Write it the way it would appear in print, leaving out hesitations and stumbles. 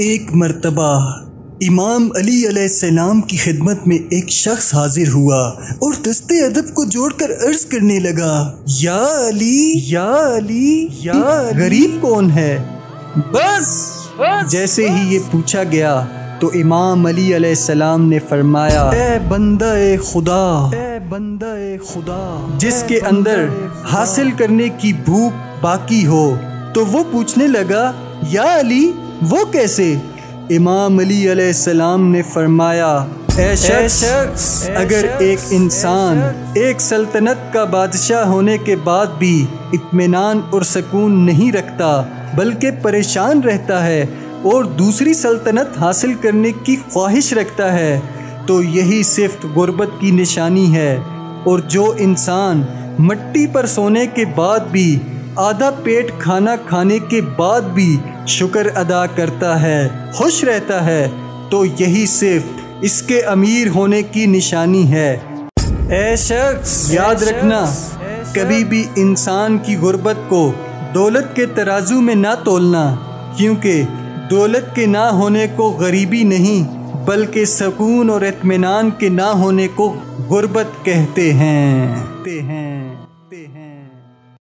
एक मर्तबा इमाम अली अलैहिस्सलाम की खिदमत में एक शख्स हाजिर हुआ और दस्ते अदब को जोड़कर अर्ज करने लगा, या अली या अली या अली, गरीब कौन है? बस जैसे ही ये पूछा गया तो इमाम अली अलैहिस्सलाम ने फरमाया, ए बंदा ए खुदा, ए बंदा ए खुदा, जिसके अंदर हासिल करने की भूख बाकी हो। तो वो पूछने लगा, या अली वो कैसे? इमाम अली अलैहिस्सलाम ने फरमाया, ऐ शख्स, अगर एक इंसान एक सल्तनत का बादशाह होने के बाद भी इत्मीनान और सकून नहीं रखता बल्कि परेशान रहता है और दूसरी सल्तनत हासिल करने की ख्वाहिश रखता है तो यही सिर्फ गुर्बत की निशानी है। और जो इंसान मिट्टी पर सोने के बाद भी, आधा पेट खाना खाने के बाद भी शुक्र अदा करता है, खुश रहता है, तो यही सिर्फ इसके अमीर होने की निशानी है। ऐ शख्स, याद रखना, कभी भी इंसान की गुर्बत को दौलत के तराजू में ना तोलना, क्योंकि दौलत के ना होने को गरीबी नहीं बल्कि सकून और इत्मीनान के ना होने को गुर्बत कहते हैं।